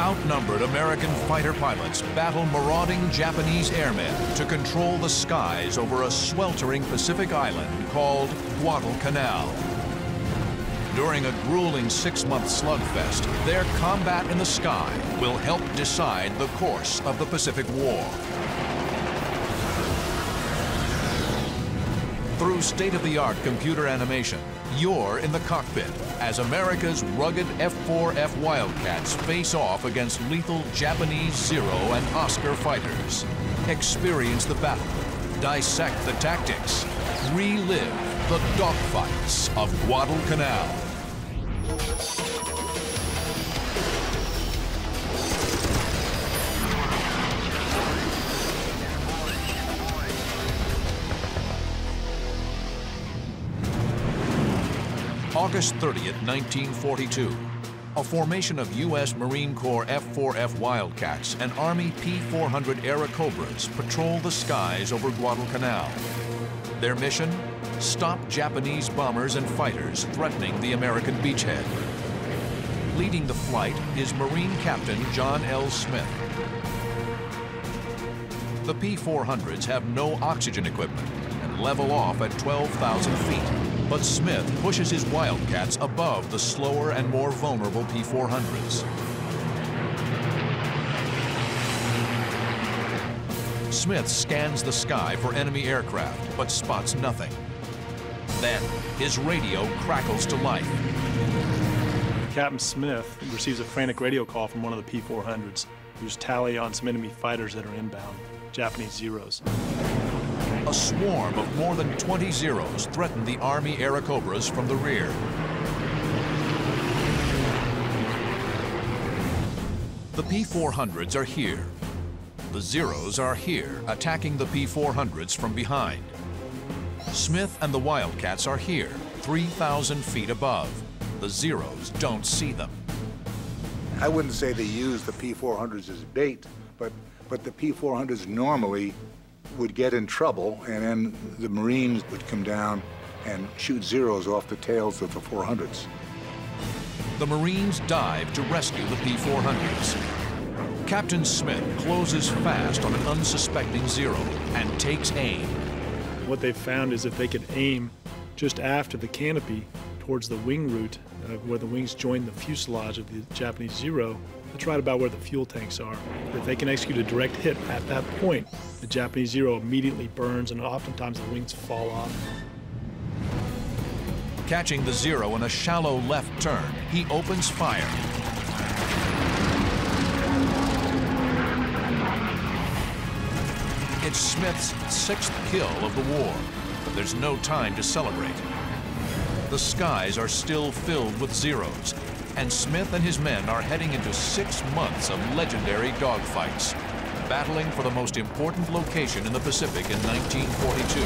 outnumbered American fighter pilots battle marauding Japanese airmen to control the skies over a sweltering Pacific island called Guadalcanal. During a grueling six-month slugfest, their combat in the sky will help decide the course of the Pacific War. Through state-of-the-art computer animation, you're in the cockpit as America's rugged F4F Wildcats face off against lethal Japanese Zero and Oscar fighters. Experience the battle, dissect the tactics, relive the dogfights of Guadalcanal. August 30th, 1942, a formation of U.S. Marine Corps F-4F Wildcats and Army P-400 Airacobras patrol the skies over Guadalcanal. Their mission? Stop Japanese bombers and fighters threatening the American beachhead. Leading the flight is Marine Captain John L. Smith. The P-400s have no oxygen equipment and level off at 12,000 feet. But Smith pushes his Wildcats above the slower and more vulnerable P-400s. Smith scans the sky for enemy aircraft, but spots nothing. Then, his radio crackles to life. Captain Smith receives a frantic radio call from one of the P-400s, whose tally on some enemy fighters that are inbound, Japanese Zeros. A swarm of more than 20 Zeros threatened the Army Airacobras from the rear. The P-400s are here. The Zeros are here, attacking the P-400s from behind. Smith and the Wildcats are here, 3,000 feet above. The Zeros don't see them. I wouldn't say they use the P-400s as bait, but the P-400s normally would get in trouble, and then the Marines would come down and shoot Zeros off the tails of the 400s. The Marines dive to rescue the P-400s. Captain Smith closes fast on an unsuspecting Zero and takes aim. What they found is if they could aim just after the canopy towards the wing root, where the wings join the fuselage of the Japanese Zero, that's right about where the fuel tanks are. If they can execute a direct hit at that point, the Japanese Zero immediately burns, and oftentimes the wings fall off. Catching the Zero in a shallow left turn, he opens fire. It's Smith's 6th kill of the war. There's no time to celebrate. The skies are still filled with Zeros, and Smith and his men are heading into 6 months of legendary dogfights, battling for the most important location in the Pacific in 1942.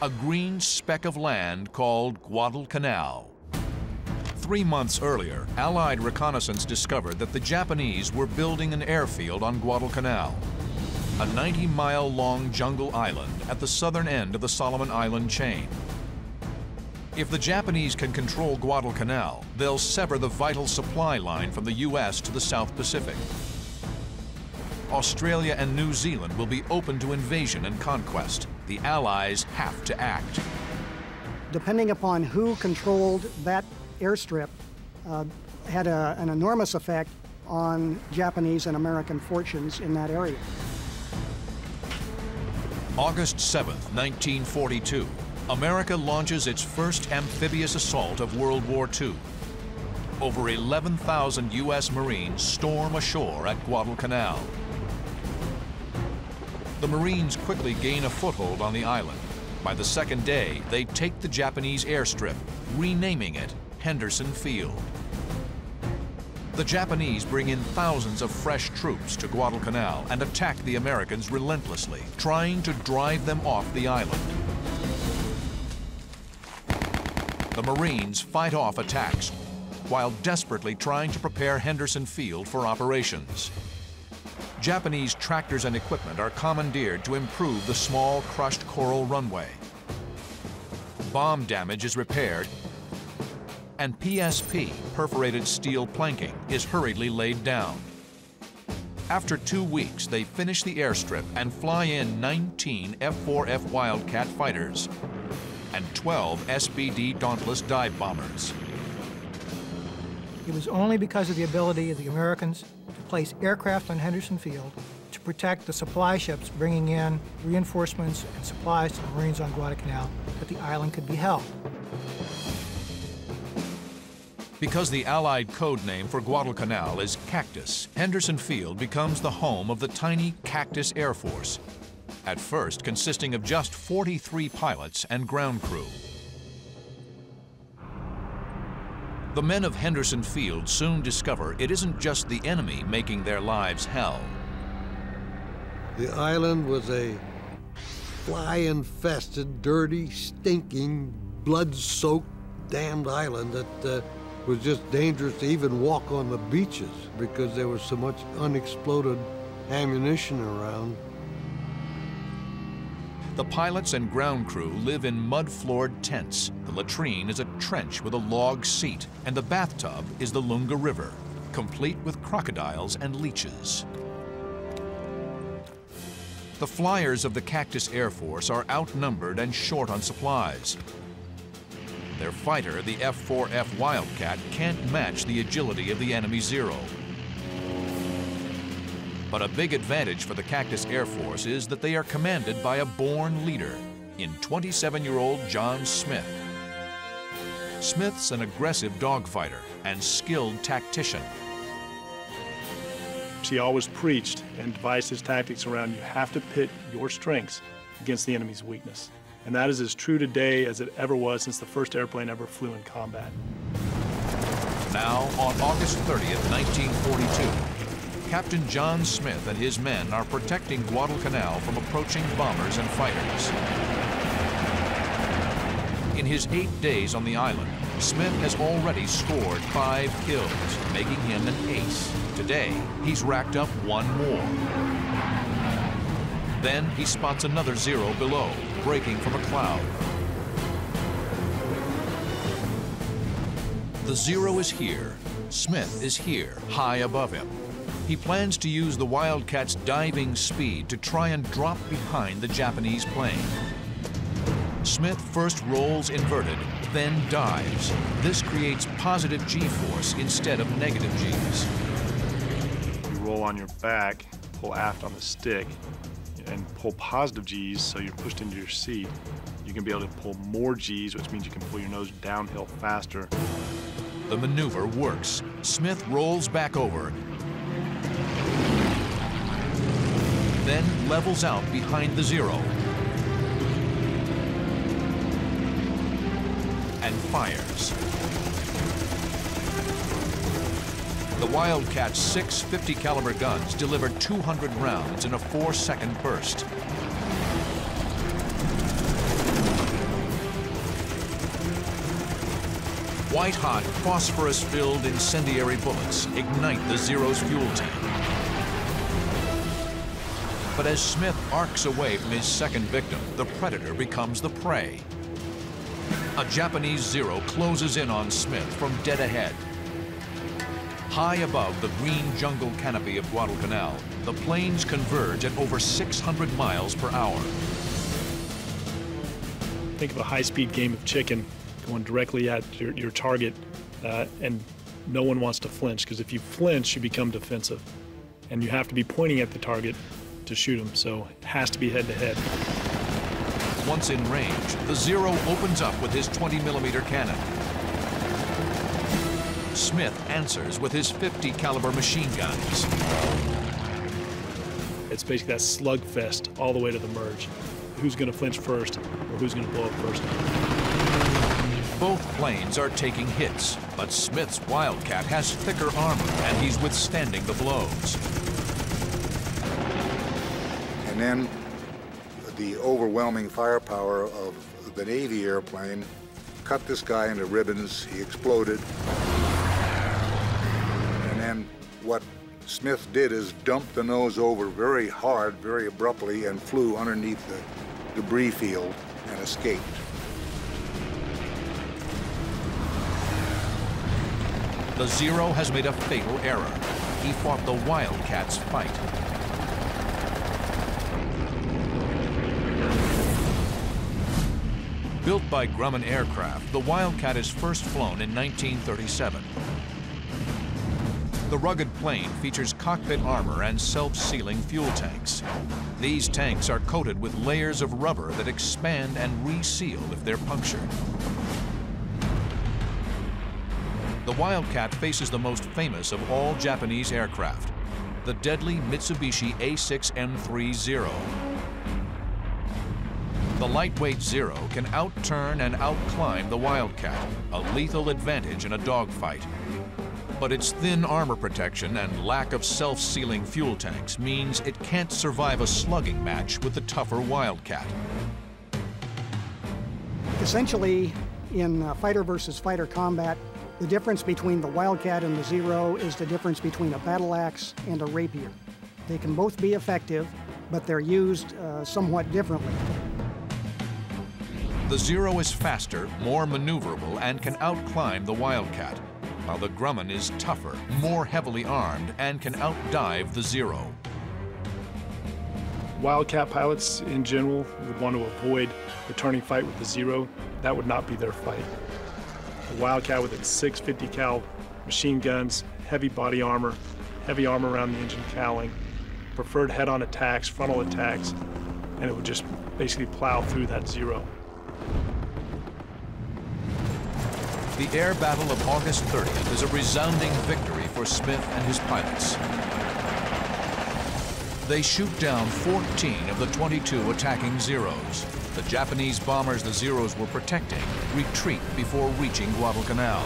A green speck of land called Guadalcanal. 3 months earlier, Allied reconnaissance discovered that the Japanese were building an airfield on Guadalcanal, a 90-mile-long jungle island at the southern end of the Solomon Island chain. If the Japanese can control Guadalcanal, they'll sever the vital supply line from the U.S. to the South Pacific. Australia and New Zealand will be open to invasion and conquest. The Allies have to act. Depending upon who controlled that airstrip, had an enormous effect on Japanese and American fortunes in that area. August 7th, 1942. America launches its first amphibious assault of World War II. Over 11,000 U.S. Marines storm ashore at Guadalcanal. The Marines quickly gain a foothold on the island. By the second day, they take the Japanese airstrip, renaming it Henderson Field. The Japanese bring in thousands of fresh troops to Guadalcanal and attack the Americans relentlessly, trying to drive them off the island. The Marines fight off attacks while desperately trying to prepare Henderson Field for operations. Japanese tractors and equipment are commandeered to improve the small, crushed coral runway. Bomb damage is repaired, and PSP, perforated steel planking, is hurriedly laid down. After 2 weeks, they finish the airstrip and fly in 19 F4F Wildcat fighters and 12 SBD Dauntless dive bombers. It was only because of the ability of the Americans to place aircraft on Henderson Field to protect the supply ships bringing in reinforcements and supplies to the Marines on Guadalcanal that the island could be held. Because the Allied code name for Guadalcanal is Cactus, Henderson Field becomes the home of the tiny Cactus Air Force, at first consisting of just 43 pilots and ground crew. The men of Henderson Field soon discover it isn't just the enemy making their lives hell. The island was a fly-infested, dirty, stinking, blood-soaked, damned island that was just dangerous to even walk on the beaches because there was so much unexploded ammunition around. The pilots and ground crew live in mud-floored tents. The latrine is a trench with a log seat, and the bathtub is the Lunga River, complete with crocodiles and leeches. The flyers of the Cactus Air Force are outnumbered and short on supplies. Their fighter, the F4F Wildcat, can't match the agility of the enemy Zero. But a big advantage for the Cactus Air Force is that they are commanded by a born leader in 27-year-old John Smith. Smith's an aggressive dogfighter and skilled tactician. He always preached and devised his tactics around you have to pit your strengths against the enemy's weakness. And that is as true today as it ever was since the first airplane ever flew in combat. Now, on August 30th, 1942, Captain John Smith and his men are protecting Guadalcanal from approaching bombers and fighters. In his 8 days on the island, Smith has already scored 5 kills, making him an ace. Today, he's racked up 1 more. Then he spots another Zero below, breaking from a cloud. The Zero is here. Smith is here, high above him. He plans to use the Wildcat's diving speed to try and drop behind the Japanese plane. Smith first rolls inverted, then dives. This creates positive G-force instead of negative Gs. You roll on your back, pull aft on the stick, and pull positive Gs so you're pushed into your seat. You can be able to pull more Gs, which means you can pull your nose downhill faster. The maneuver works. Smith rolls back over, then levels out behind the Zero, and fires. The Wildcat's 6.50 caliber guns deliver 200 rounds in a 4-second burst. White-hot, phosphorus-filled incendiary bullets ignite the Zero's fuel tank. But as Smith arcs away from his second victim, the predator becomes the prey. A Japanese Zero closes in on Smith from dead ahead. High above the green jungle canopy of Guadalcanal, the planes converge at over 600 miles per hour. Think of a high-speed game of chicken going directly at your target, and no one wants to flinch, because if you flinch, you become defensive. And you have to be pointing at the target to shoot them, so it has to be head-to-head. Once in range, the Zero opens up with his 20-millimeter cannon. Smith answers with his 50 caliber machine guns. It's basically that slugfest all the way to the merge. Who's going to flinch first, or who's going to blow up first? Both planes are taking hits, but Smith's Wildcat has thicker armor, and he's withstanding the blows. And then the overwhelming firepower of the Navy airplane cut this guy into ribbons. He exploded. And then what Smith did is dump the nose over very hard, very abruptly, and flew underneath the debris field and escaped. the Zero has made a fatal error. He fought the Wildcat's fight. Built by Grumman Aircraft, the Wildcat is first flown in 1937. The rugged plane features cockpit armor and self-sealing fuel tanks. These tanks are coated with layers of rubber that expand and reseal if they're punctured. The Wildcat faces the most famous of all Japanese aircraft, the deadly Mitsubishi A6M3 Zero. The lightweight Zero can outturn and outclimb the Wildcat, a lethal advantage in a dogfight. But its thin armor protection and lack of self-sealing fuel tanks means it can't survive a slugging match with the tougher Wildcat. Essentially, in fighter versus fighter combat, the difference between the Wildcat and the Zero is the difference between a battle axe and a rapier. They can both be effective, but they're used somewhat differently. The Zero is faster, more maneuverable, and can outclimb the Wildcat, while the Grumman is tougher, more heavily armed, and can outdive the Zero. Wildcat pilots, in general, would want to avoid the turning fight with the Zero. That would not be their fight. The Wildcat with its 650 cal machine guns, heavy body armor, heavy armor around the engine cowling, preferred head-on attacks, frontal attacks, and it would just basically plow through that Zero. The air battle of August 30th is a resounding victory for Smith and his pilots. They shoot down 14 of the 22 attacking Zeros. The Japanese bombers the Zeros were protecting retreat before reaching Guadalcanal.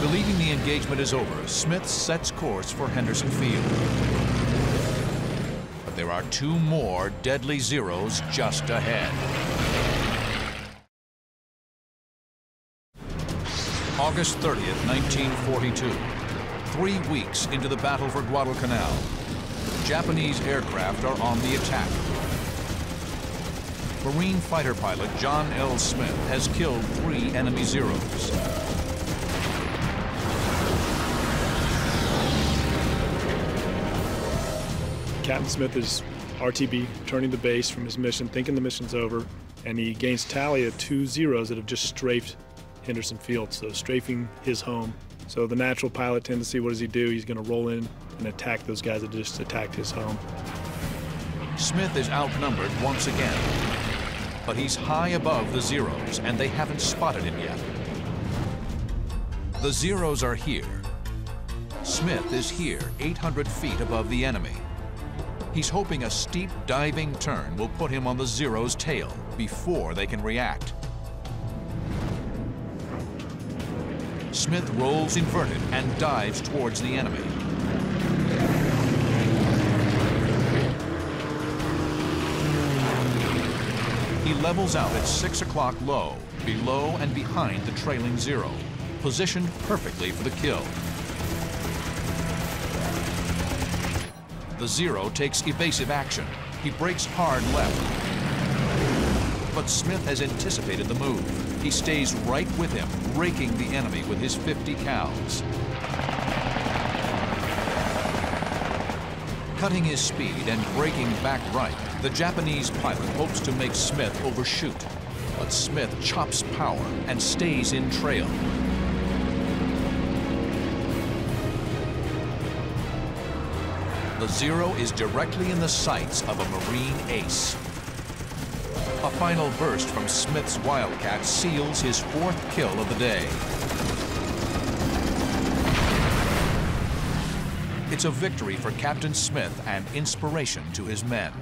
Believing the engagement is over, Smith sets course for Henderson Field. But there are two more deadly Zeros just ahead. August 30th, 1942. 3 weeks into the battle for Guadalcanal, Japanese aircraft are on the attack. Marine fighter pilot John L. Smith has killed 3 enemy Zeros. Captain Smith is RTB, turning the base from his mission, thinking the mission's over, and he gains tally of 2 Zeros that have just strafed Henderson Field, so strafing his home. So the natural pilot tendency, what does he do? He's going to roll in and attack those guys that just attacked his home. Smith is outnumbered once again, but he's high above the Zeros, and they haven't spotted him yet. The Zeros are here. Smith is here, 800 feet above the enemy. He's hoping a steep diving turn will put him on the Zero's tail before they can react. Smith rolls inverted and dives towards the enemy. He levels out at 6 o'clock low, below and behind the trailing Zero, positioned perfectly for the kill. The Zero takes evasive action. He breaks hard left. But Smith has anticipated the move. He stays right with him, raking the enemy with his 50 cals. Cutting his speed and braking back right, the Japanese pilot hopes to make Smith overshoot. But Smith chops power and stays in trail. The Zero is directly in the sights of a Marine ace. A final burst from Smith's Wildcat seals his 4th kill of the day. It's a victory for Captain Smith and inspiration to his men.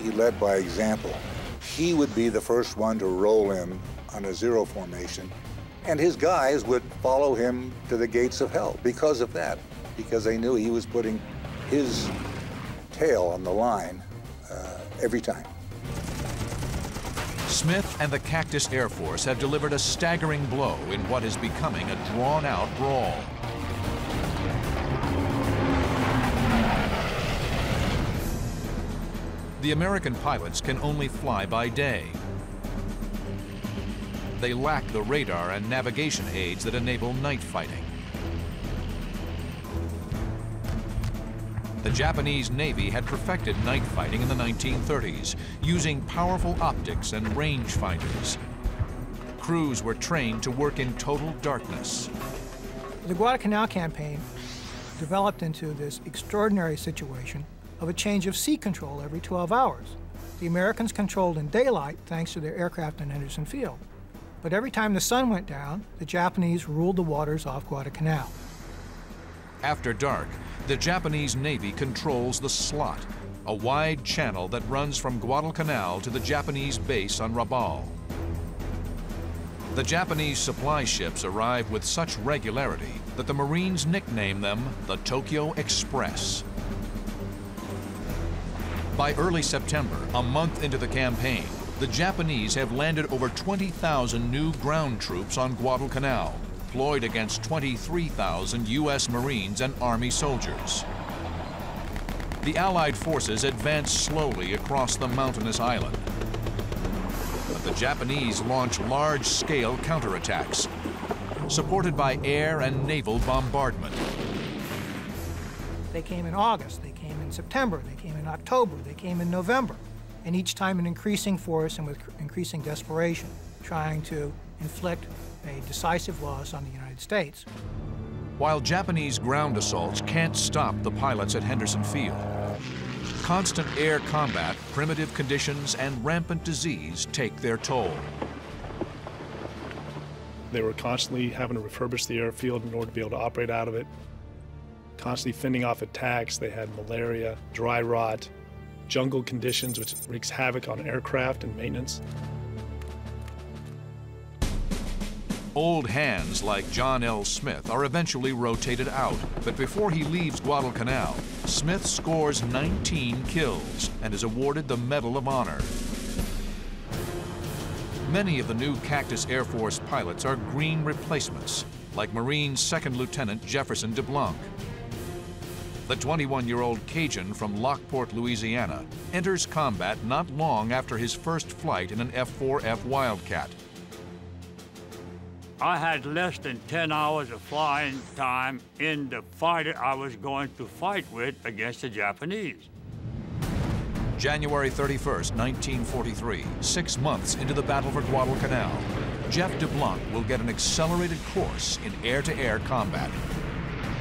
He led by example. He would be the first one to roll in on a Zero formation, and his guys would follow him to the gates of hell because of that, because they knew he was putting his tail on the line every time. Smith and the Cactus Air Force have delivered a staggering blow in what is becoming a drawn-out brawl. The American pilots can only fly by day. they lack the radar and navigation aids that enable night fighting. The Japanese Navy had perfected night fighting in the 1930s, using powerful optics and range finders. Crews were trained to work in total darkness. The Guadalcanal campaign developed into this extraordinary situation of a change of sea control every 12 hours. The Americans controlled in daylight thanks to their aircraft in Henderson Field. But every time the sun went down, the Japanese ruled the waters off Guadalcanal. After dark, the Japanese Navy controls the slot, a wide channel that runs from Guadalcanal to the Japanese base on Rabaul. The Japanese supply ships arrive with such regularity that the Marines nickname them the Tokyo Express. By early September, a month into the campaign, the Japanese have landed over 20,000 new ground troops on Guadalcanal, deployed against 23,000 U.S. Marines and Army soldiers. The Allied forces advance slowly across the mountainous island. But the Japanese launch large-scale counterattacks, supported by air and naval bombardment. They came in August, they came in September, they came in October, they came in November, and each time an increasing force and with increasing desperation, trying to inflict a decisive loss on the United States. While Japanese ground assaults can't stop the pilots at Henderson Field, constant air combat, primitive conditions, and rampant disease take their toll. They were constantly having to refurbish the airfield in order to be able to operate out of it, constantly fending off attacks. They had malaria, dry rot, jungle conditions, which wreaks havoc on aircraft and maintenance. Old hands like John L. Smith are eventually rotated out, but before he leaves Guadalcanal, Smith scores 19 kills and is awarded the Medal of Honor. Many of the new Cactus Air Force pilots are green replacements, like Marine Second Lieutenant Jefferson DeBlanc. The 21-year-old Cajun from Lockport, Louisiana, enters combat not long after his first flight in an F4F Wildcat. I had less than 10 hours of flying time in the fighter I was going to fight with against the Japanese. January 31st, 1943, 6 months into the battle for Guadalcanal, Jeff DeBlanc will get an accelerated course in air-to-air combat.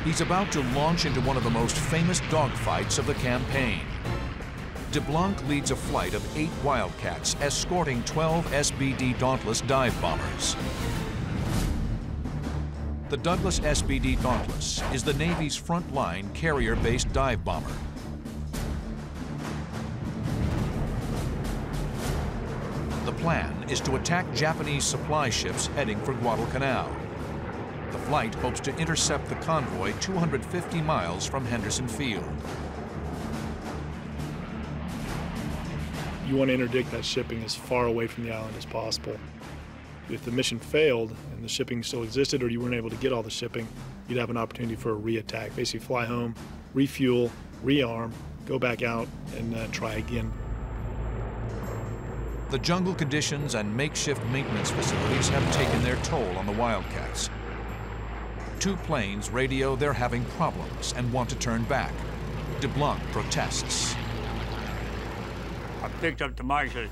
He's about to launch into one of the most famous dogfights of the campaign. DeBlanc leads a flight of 8 Wildcats, escorting 12 SBD Dauntless dive bombers. The Douglas SBD Dauntless is the Navy's frontline carrier-based dive bomber. The plan is to attack Japanese supply ships heading for Guadalcanal. The flight hopes to intercept the convoy 250 miles from Henderson Field. You want to interdict that shipping as far away from the island as possible. If the mission failed and the shipping still existed or you weren't able to get all the shipping, you'd have an opportunity for a re-attack. Basically fly home, refuel, rearm, go back out, and try again. The jungle conditions and makeshift maintenance facilities have taken their toll on the Wildcats. 2 planes radio they're having problems and want to turn back. DeBlanc protests. I picked up the mic and said,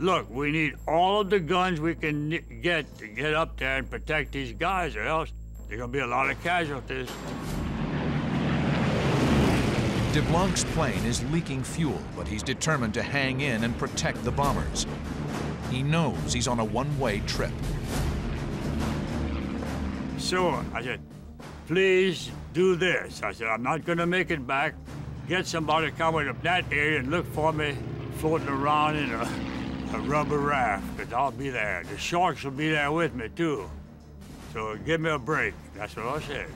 "Look, we need all of the guns we can get to get up there and protect these guys, or else there's going to be a lot of casualties." DeBlanc's plane is leaking fuel, but he's determined to hang in and protect the bombers. He knows he's on a one-way trip. So I said, "Please do this." I said, "I'm not going to make it back. Get somebody to come into that area and look for me floating around in a rubber raft, because I'll be there. The sharks will be there with me, too. So give me a break." That's what I said.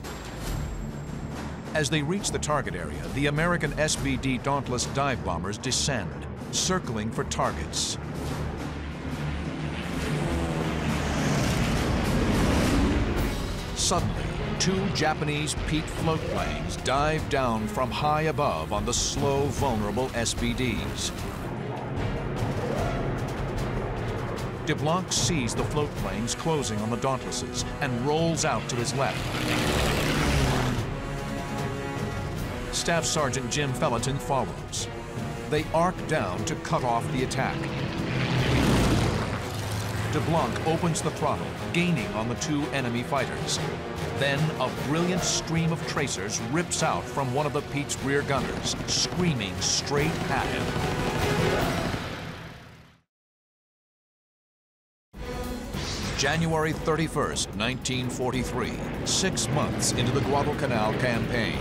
As they reach the target area, the American SBD Dauntless dive bombers descend, circling for targets. Suddenly, 2 Japanese Peak float planes dive down from high above on the slow, vulnerable SBDs. DeBlanc sees the float planes closing on the Dauntlesses and rolls out to his left. Staff Sergeant Jim Felton follows. They arc down to cut off the attack. DeBlanc opens the throttle, gaining on the two enemy fighters. Then a brilliant stream of tracers rips out from one of the Pete's rear gunners, screaming straight at him. January 31st, 1943, 6 months into the Guadalcanal campaign.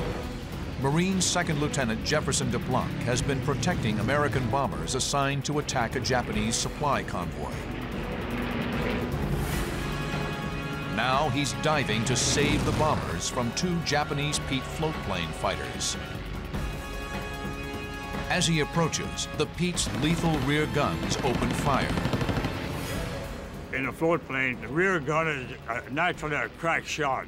Marine Second Lieutenant Jefferson DeBlanc has been protecting American bombers assigned to attack a Japanese supply convoy. Now he's diving to save the bombers from two Japanese P-400 floatplane fighters. As he approaches, the Pete's lethal rear guns open fire. In a floatplane, the rear gun is naturally a crack shot.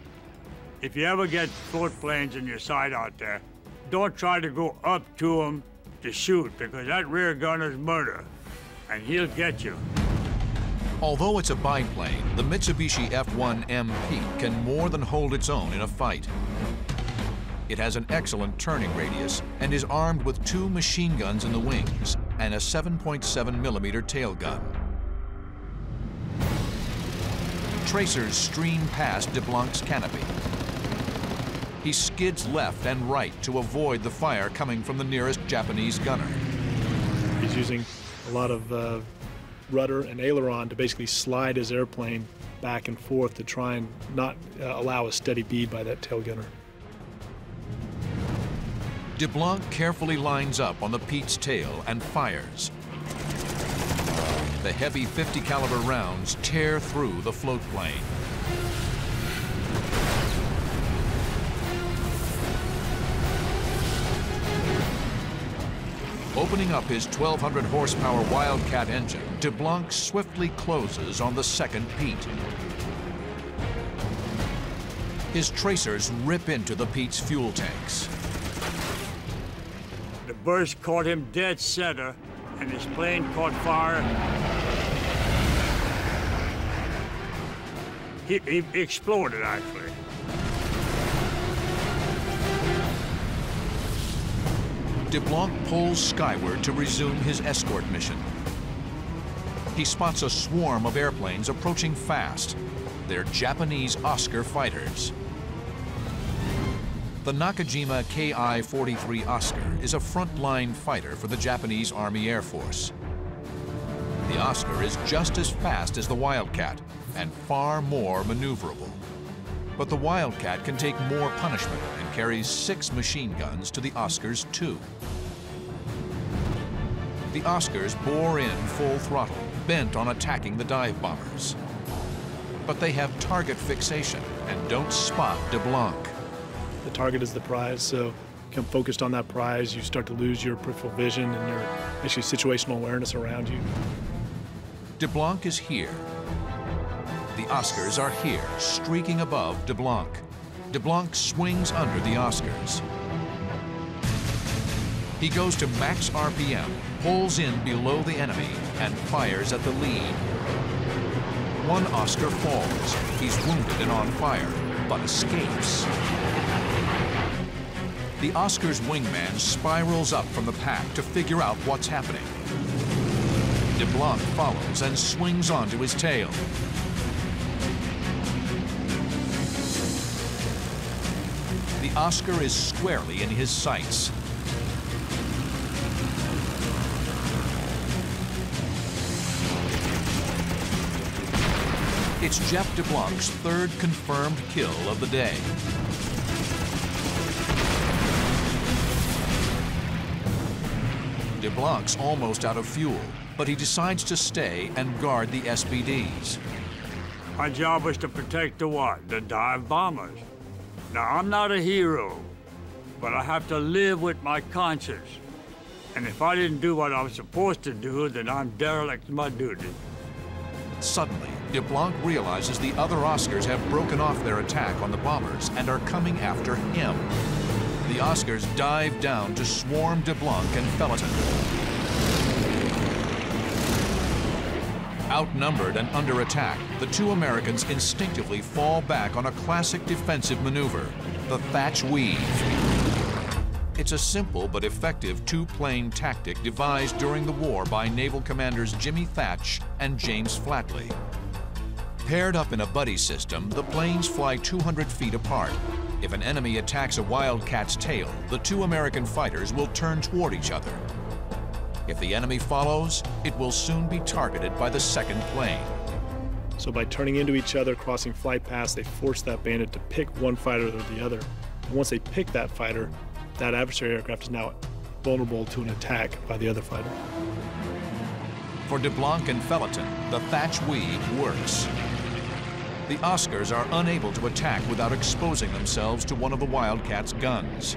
If you ever get floatplanes in your sight out there, don't try to go up to them to shoot, because that rear gun is murder, and he'll get you. Although it's a biplane, the Mitsubishi F1MP can more than hold its own in a fight. It has an excellent turning radius and is armed with two machine guns in the wings and a 7.7 millimeter tail gun. Tracers stream past DeBlanc's canopy. He skids left and right to avoid the fire coming from the nearest Japanese gunner. He's using a lot of rudder and aileron to basically slide his airplane back and forth to try and not allow a steady bead by that tail gunner. DeBlanc carefully lines up on the Pete's tail and fires. The heavy 50 caliber rounds tear through the float plane. Opening up his 1,200 horsepower Wildcat engine, DeBlanc swiftly closes on the second Pete. His tracers rip into the Pete's fuel tanks. The burst caught him dead center, and his plane caught fire. He exploded, actually. DeBlanc pulls skyward to resume his escort mission. He spots a swarm of airplanes approaching fast. They're Japanese Oscar fighters. The Nakajima Ki-43 Oscar is a frontline fighter for the Japanese Army Air Force. The Oscar is just as fast as the Wildcat and far more maneuverable. But the Wildcat can take more punishment and carries 6 machine guns to the Oscar's 2. The Oscars bore in full throttle, bent on attacking the dive bombers. But they have target fixation and don't spot DeBlanc. The target is the prize, so become focused on that prize. You start to lose your peripheral vision and your actually situational awareness around you. DeBlanc is here. The Oscars are here, streaking above DeBlanc. DeBlanc swings under the Oscars. He goes to max RPM, pulls in below the enemy, and fires at the lead. One Oscar falls. He's wounded and on fire, but escapes. The Oscar's wingman spirals up from the pack to figure out what's happening. DeBlanc follows and swings onto his tail. The Oscar is squarely in his sights. It's Jeff DeBlanc's 3rd confirmed kill of the day. DeBlanc's almost out of fuel, but he decides to stay and guard the SBDs. My job was to protect the what? The dive bombers. Now, I'm not a hero, but I have to live with my conscience. And if I didn't do what I was supposed to do, then I'm derelict to my duty. Suddenly, DeBlanc realizes the other Oscars have broken off their attack on the bombers and are coming after him. The Oscars dive down to swarm DeBlanc and Felton. Outnumbered and under attack, the two Americans instinctively fall back on a classic defensive maneuver, the thatch weave. It's a simple but effective two-plane tactic devised during the war by naval commanders Jimmy Thach and James Flatley. Paired up in a buddy system, the planes fly 200 feet apart. If an enemy attacks a Wildcat's tail, the two American fighters will turn toward each other. If the enemy follows, it will soon be targeted by the second plane. So by turning into each other, crossing flight paths, they force that bandit to pick one fighter or the other. And once they pick that fighter, that adversary aircraft is now vulnerable to an attack by the other fighter. For DeBlanc and Felton, the thatch weave works. The Oscars are unable to attack without exposing themselves to one of the Wildcat's guns.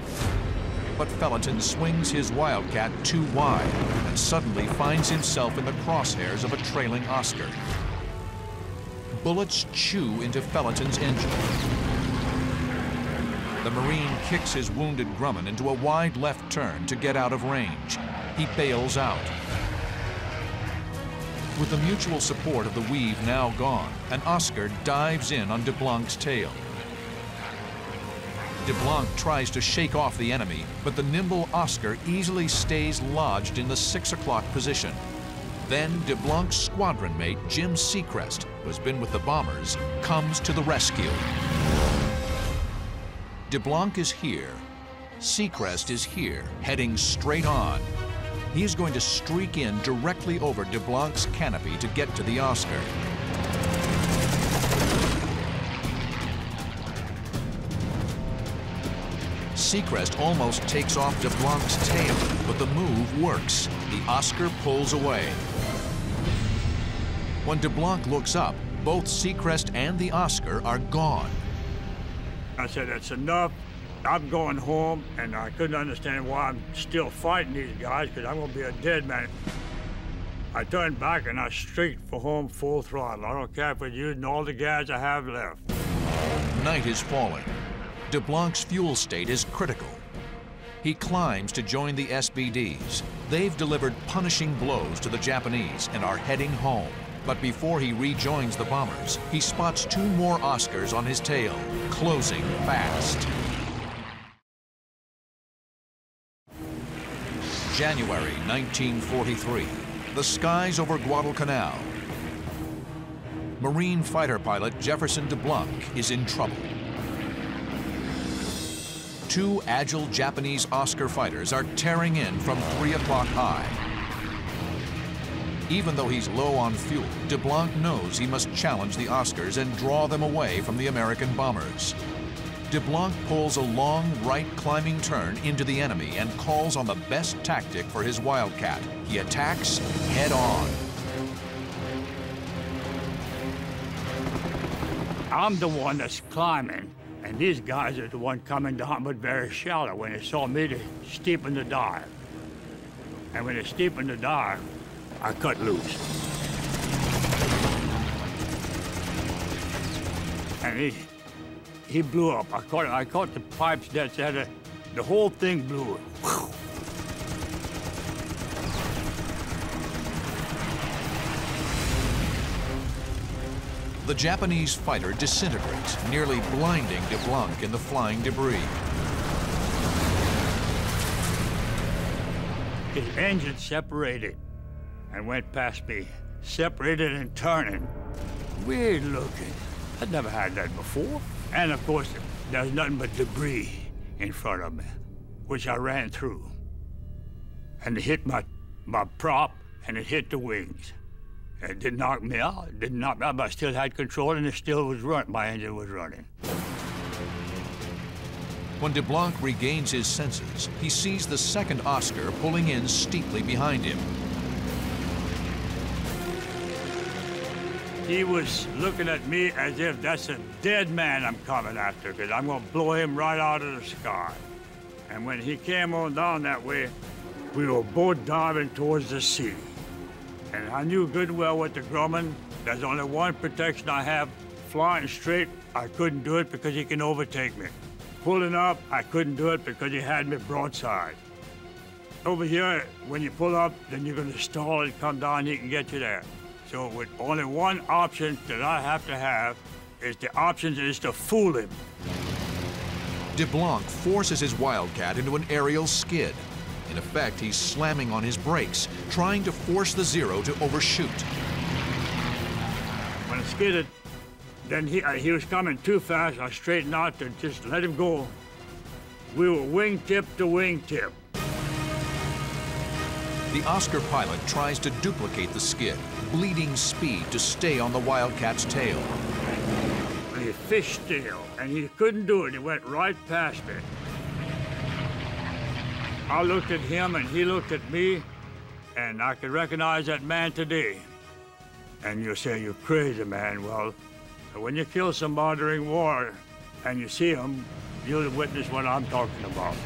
But Felton swings his Wildcat too wide and suddenly finds himself in the crosshairs of a trailing Oscar. Bullets chew into Felton's engine. The Marine kicks his wounded Grumman into a wide left turn to get out of range. He bails out. With the mutual support of the weave now gone, an Oscar dives in on DeBlanc's tail. DeBlanc tries to shake off the enemy, but the nimble Oscar easily stays lodged in the 6 o'clock position. Then DeBlanc's squadron mate, Jim Seacrest, who's been with the bombers, comes to the rescue. DeBlanc is here. Seacrest is here, heading straight on. He is going to streak in directly over DeBlanc's canopy to get to the Oscar. Seacrest almost takes off DeBlanc's tail, but the move works. The Oscar pulls away. When DeBlanc looks up, both Seacrest and the Oscar are gone. I said, "That's enough. I'm going home," and I couldn't understand why I'm still fighting these guys, because I'm going to be a dead man. I turned back and I streaked for home full throttle. I don't care if we're using all the gas I have left. Night is falling. DeBlanc's fuel state is critical. He climbs to join the SBDs. They've delivered punishing blows to the Japanese and are heading home. But before he rejoins the bombers, he spots two more Oscars on his tail, closing fast. January 1943, the skies over Guadalcanal. Marine fighter pilot Jefferson DeBlanc is in trouble. Two agile Japanese Oscar fighters are tearing in from 3 o'clock high. Even though he's low on fuel, DeBlanc knows he must challenge the Oscars and draw them away from the American bombers. DeBlanc pulls a long right climbing turn into the enemy and calls on the best tactic for his Wildcat. He attacks head on. I'm the one that's climbing, and these guys are the one coming down, but very shallow. When they saw me, they steepened the dive. And when they steepened the dive, I cut loose. And he blew up. I caught the pipes that said it. The whole thing blew. The Japanese fighter disintegrates, nearly blinding DeBlanc in the flying debris. His engine separated and went past me, separated and turning. Weird looking. I'd never had that before. And, of course, there's nothing but debris in front of me, which I ran through. And it hit my prop, and it hit the wings. It didn't knock me out. It didn't knock me out, but I still had control, and it still was running. My engine was running. When DeBlanc regains his senses, he sees the second Oscar pulling in steeply behind him. He was looking at me as if that's a dead man I'm coming after, because I'm going to blow him right out of the sky. And when he came on down that way, we were both diving towards the sea. And I knew good well with the Grumman, there's only one protection I have. Flying straight, I couldn't do it because he can overtake me. Pulling up, I couldn't do it because he had me broadside. Over here, when you pull up, then you're going to stall and come down, he can get you there. So with only one option that I have to have, is the option is to fool him. DeBlanc forces his Wildcat into an aerial skid. In effect, he's slamming on his brakes, trying to force the Zero to overshoot. When I skidded, then he was coming too fast. I straightened out to just let him go. We were wingtip to wingtip. The Oscar pilot tries to duplicate the skid, bleeding speed to stay on the Wildcat's tail. He fished tail, and he couldn't do it. He went right past me. I looked at him, and he looked at me, and I could recognize that man today. And you say, you're crazy, man. Well, when you kill somebody during war, and you see him, you'll witness what I'm talking about.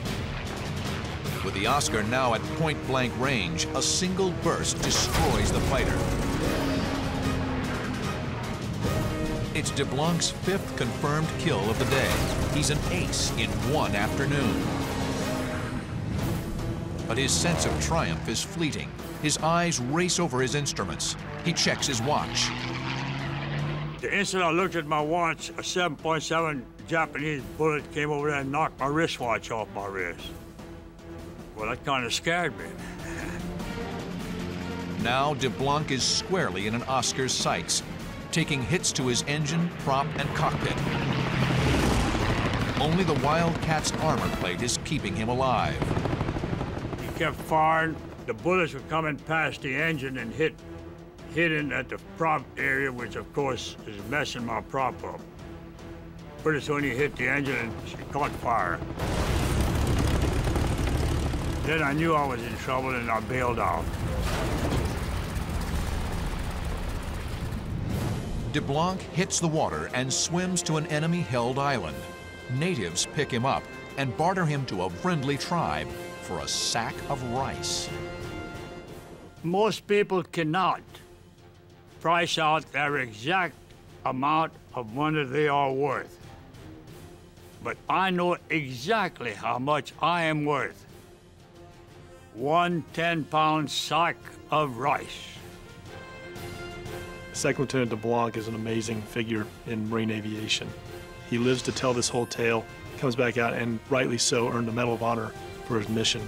With the Oscar now at point-blank range, a single burst destroys the fighter. It's DeBlanc's fifth confirmed kill of the day. He's an ace in one afternoon. But his sense of triumph is fleeting. His eyes race over his instruments. He checks his watch. The instant I looked at my watch, a 7.7 Japanese bullet came over there and knocked my wristwatch off my wrist. Well, that kind of scared me. Now DeBlanc is squarely in an Oscar's sights, taking hits to his engine, prop, and cockpit. Only the Wildcat's armor plate is keeping him alive. He kept firing. The bullets were coming past the engine and hitting at the prop area, which, of course, is messing my prop up. Pretty soon he hit the engine and she caught fire. Then I knew I was in trouble and I bailed out. DeBlanc hits the water and swims to an enemy-held island. Natives pick him up and barter him to a friendly tribe for a sack of rice. Most people cannot price out their exact amount of money they are worth. But I know exactly how much I am worth. 1 10-pound sack of rice. Second Lieutenant DeBlanc is an amazing figure in Marine aviation. He lives to tell this whole tale, comes back out, and rightly so earned the Medal of Honor for his mission.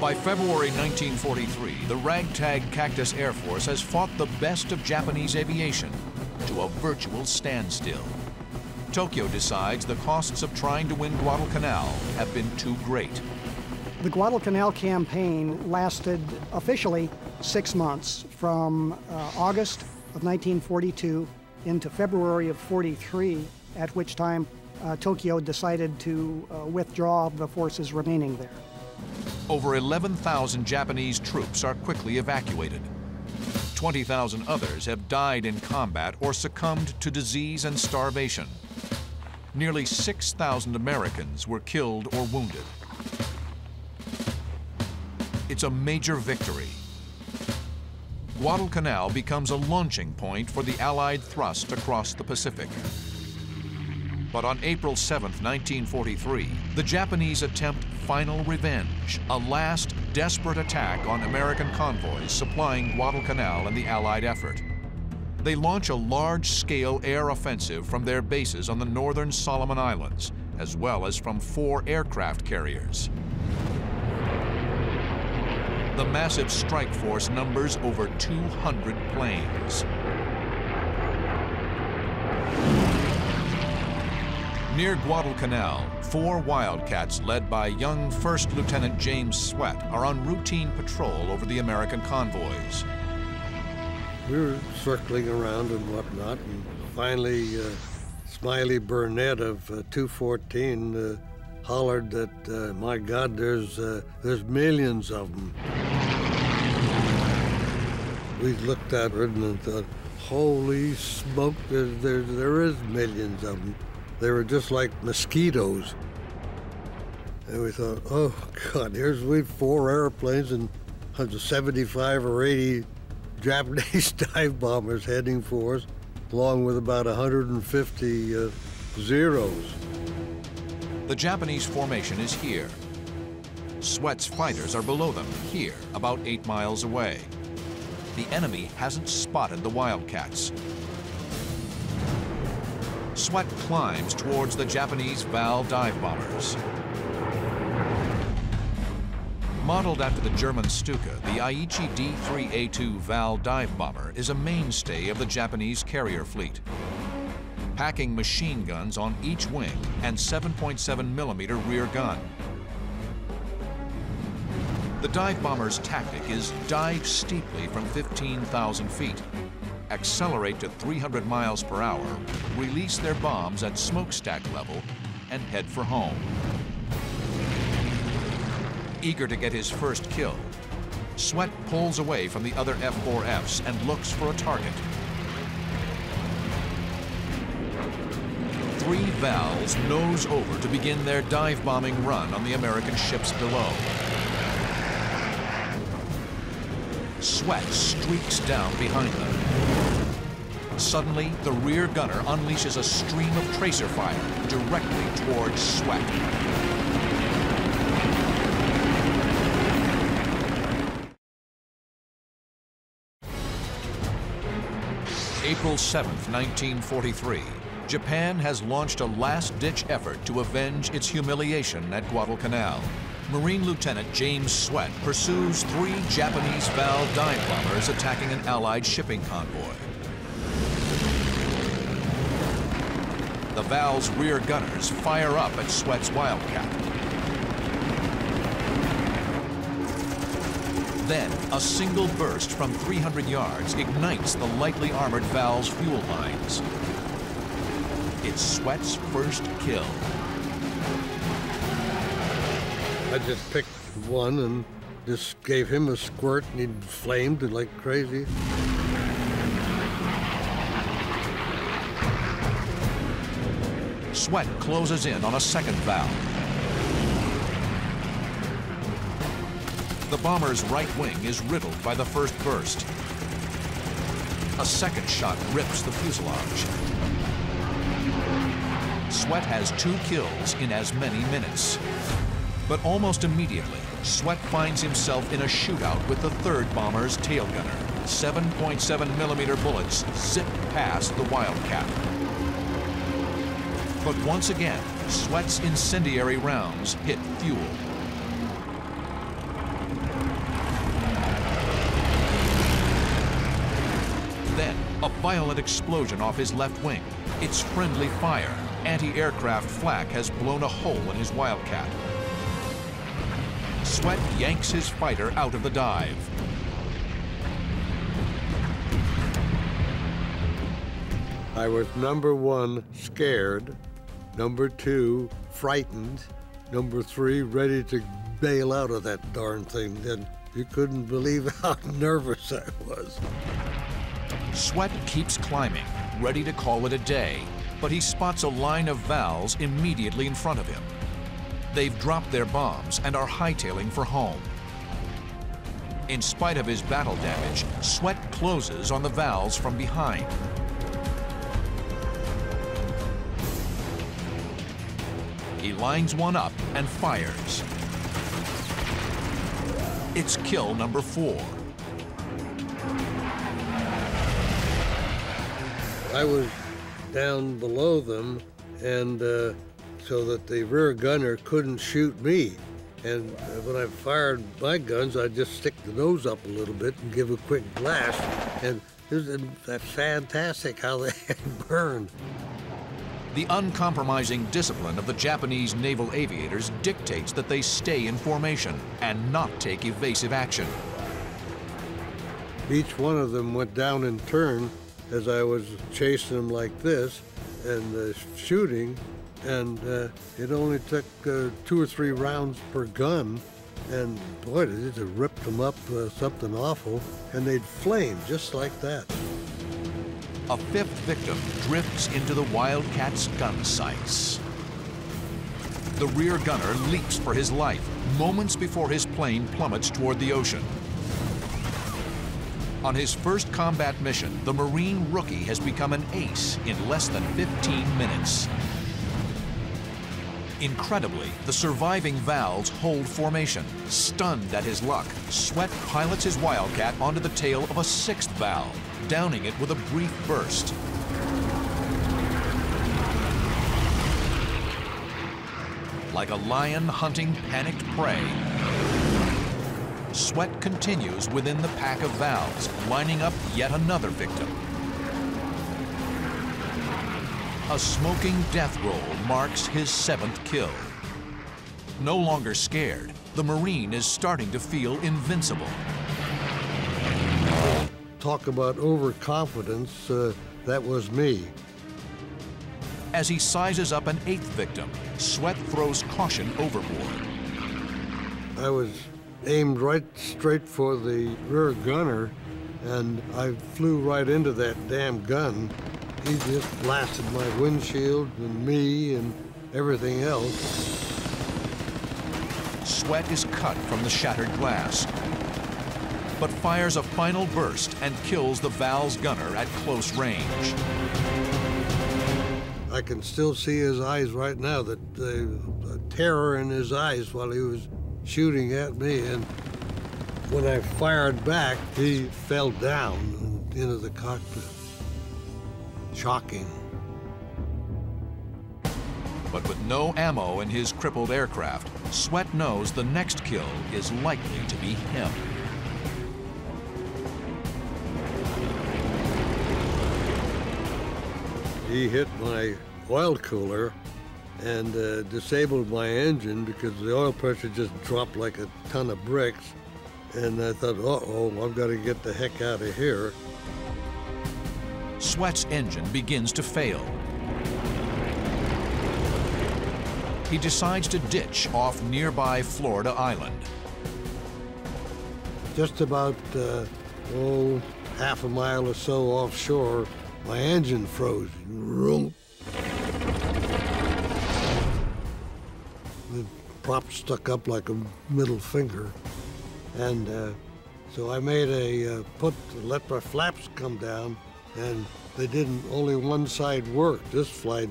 By February 1943, the ragtag Cactus Air Force has fought the best of Japanese aviation to a virtual standstill. Tokyo decides the costs of trying to win Guadalcanal have been too great. The Guadalcanal campaign lasted officially 6 months, from August of 1942 into February of 43, at which time Tokyo decided to withdraw the forces remaining there. Over 11,000 Japanese troops are quickly evacuated. 20,000 others have died in combat or succumbed to disease and starvation. Nearly 6,000 Americans were killed or wounded. It's a major victory. Guadalcanal becomes a launching point for the Allied thrust across the Pacific. But on April 7th, 1943, the Japanese attempt final revenge, a last desperate attack on American convoys supplying Guadalcanal in the Allied effort. They launch a large-scale air offensive from their bases on the northern Solomon Islands, as well as from 4 aircraft carriers. The massive strike force numbers over 200 planes. Near Guadalcanal, 4 Wildcats, led by young First Lieutenant James Swett, are on routine patrol over the American convoys. We were circling around and whatnot, and finally Smiley Burnett of 214 hollered that, my God, there's millions of them. We looked at her and thought, holy smoke, there is millions of them. They were just like mosquitoes. And we thought, oh, God, here's we 4 airplanes and 175 or 80 Japanese dive bombers heading for us, along with about 150 Zeros. The Japanese formation is here. Sweat's fighters are below them, here, about 8 miles away. the enemy hasn't spotted the Wildcats. Swett climbs towards the Japanese Val dive bombers. Modeled after the German Stuka, the Aichi D3A2 Val dive bomber is a mainstay of the Japanese carrier fleet, packing machine guns on each wing and 7.7 millimeter rear gun. The dive bomber's tactic is dive steeply from 15,000 feet, accelerate to 300 miles per hour, release their bombs at smokestack level, and head for home. Eager to get his first kill, Swett pulls away from the other F4Fs and looks for a target. Three Vals nose over to begin their dive bombing run on the American ships below. Swett streaks down behind them. Suddenly, the rear gunner unleashes a stream of tracer fire directly towards Swett. April 7, 1943, Japan has launched a last-ditch effort to avenge its humiliation at Guadalcanal. Marine Lieutenant James Swett pursues three Japanese Val dive bombers attacking an Allied shipping convoy. The Val's rear gunners fire up at Swett's Wildcat. Then, a single burst from 300 yards ignites the lightly armored Val's fuel lines. It's Swett's first kill. I just picked one and just gave him a squirt, and he flamed like crazy. Swett closes in on a second Val. The bomber's right wing is riddled by the first burst. A second shot rips the fuselage. Swett has two kills in as many minutes. But almost immediately, Swett finds himself in a shootout with the third bomber's tail gunner. 7.7 millimeter bullets zip past the Wildcat. But once again, Swett's incendiary rounds hit fuel. A violent explosion off his left wing. It's friendly fire. Anti-aircraft flak has blown a hole in his Wildcat. Swett yanks his fighter out of the dive. I was number one, scared. Number two, frightened. Number three, ready to bail out of that darn thing. And you couldn't believe how nervous I was. Swett keeps climbing, ready to call it a day, but he spots a line of Vals immediately in front of him. They've dropped their bombs and are hightailing for home. In spite of his battle damage, Swett closes on the Vals from behind. He lines one up and fires. It's kill number four. I was down below them, and so that the rear gunner couldn't shoot me. And when I fired my guns, I'd just stick the nose up a little bit and give a quick blast. And it was fantastic how they had burned. The uncompromising discipline of the Japanese naval aviators dictates that they stay in formation and not take evasive action. Each one of them went down in turn as I was chasing them like this and shooting, and it only took 2 or 3 rounds per gun, and boy, it just ripped them up something awful, and they'd flame just like that. A fifth victim drifts into the Wildcat's gun sights. The rear gunner leaps for his life moments before his plane plummets toward the ocean. On his first combat mission, the Marine rookie has become an ace in less than 15 minutes. Incredibly, the surviving Val's hold formation. Stunned at his luck, Swett pilots his Wildcat onto the tail of a sixth Val, downing it with a brief burst. Like a lion hunting panicked prey, Swett continues within the pack of Vals, lining up yet another victim. A smoking death roll marks his seventh kill. No longer scared, the Marine is starting to feel invincible. Talk about overconfidence, that was me. As he sizes up an eighth victim, Swett throws caution overboard. I was aimed right straight for the rear gunner, and I flew right into that damn gun. He just blasted my windshield and me and everything else. Swett is cut from the shattered glass, but fires a final burst and kills the Val's gunner at close range. I can still see his eyes right now, the terror in his eyes while he was shooting at me. And when I fired back, he fell down into the cockpit. Shocking. But with no ammo in his crippled aircraft, Swett knows the next kill is likely to be him. He hit my oil cooler and disabled my engine because the oil pressure just dropped like a ton of bricks. And I thought, uh-oh, I've got to get the heck out of here. Swett's engine begins to fail. He decides to ditch off nearby Florida Island. Just about, half a mile or so offshore, my engine froze. Vroom. The prop stuck up like a middle finger. And so I made a put to let my flaps come down, and they didn't, only one side worked. This flight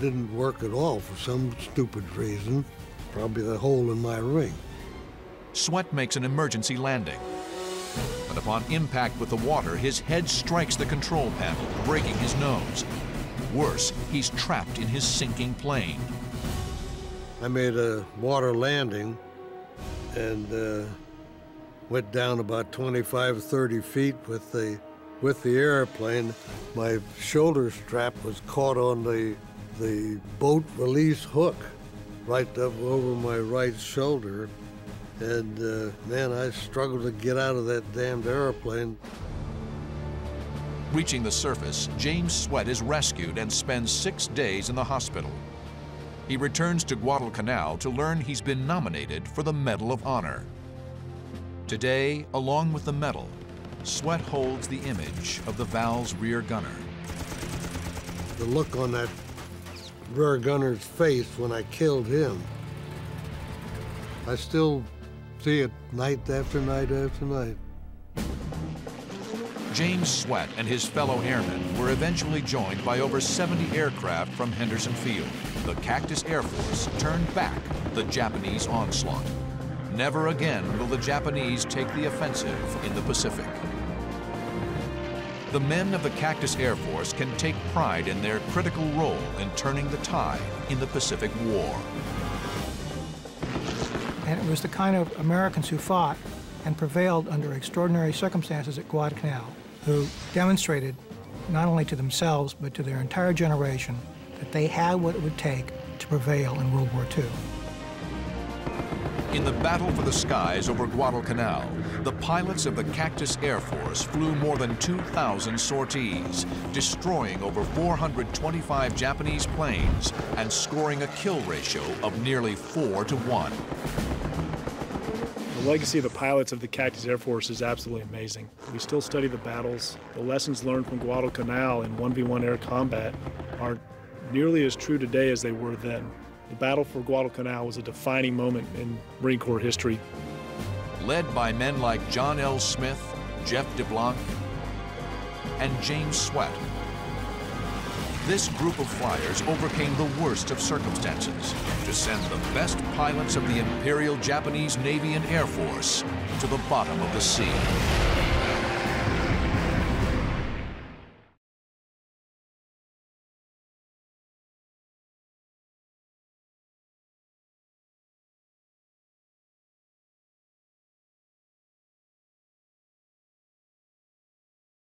didn't work at all for some stupid reason, probably the hole in my ring. Swett makes an emergency landing, but upon impact with the water, his head strikes the control panel, breaking his nose. Worse, he's trapped in his sinking plane. I made a water landing and went down about 25, 30 feet with the airplane. My shoulder strap was caught on the boat release hook right up over my right shoulder. And man, I struggled to get out of that damned airplane. Reaching the surface, James Swett is rescued and spends 6 days in the hospital. He returns to Guadalcanal to learn he's been nominated for the Medal of Honor. Today, along with the medal, Swett holds the image of the Val's rear gunner. The look on that rear gunner's face when I killed him, I still see it night after night after night. James Swett and his fellow airmen were eventually joined by over 70 aircraft from Henderson Field. The Cactus Air Force turned back the Japanese onslaught. Never again will the Japanese take the offensive in the Pacific. The men of the Cactus Air Force can take pride in their critical role in turning the tide in the Pacific War. And it was the kind of Americans who fought and prevailed under extraordinary circumstances at Guadalcanal who demonstrated, not only to themselves but to their entire generation, that they had what it would take to prevail in World War II. In the battle for the skies over Guadalcanal, the pilots of the Cactus Air Force flew more than 2,000 sorties, destroying over 425 Japanese planes and scoring a kill ratio of nearly 4 to 1. The legacy of the pilots of the Cactus Air Force is absolutely amazing. We still study the battles. The lessons learned from Guadalcanal in 1v1 air combat aren't nearly as true today as they were then. The battle for Guadalcanal was a defining moment in Marine Corps history. Led by men like John L. Smith, Jeff DeBlanc, and James Swett, This group of flyers overcame the worst of circumstances to send the best pilots of the Imperial Japanese Navy and Air Force to the bottom of the sea.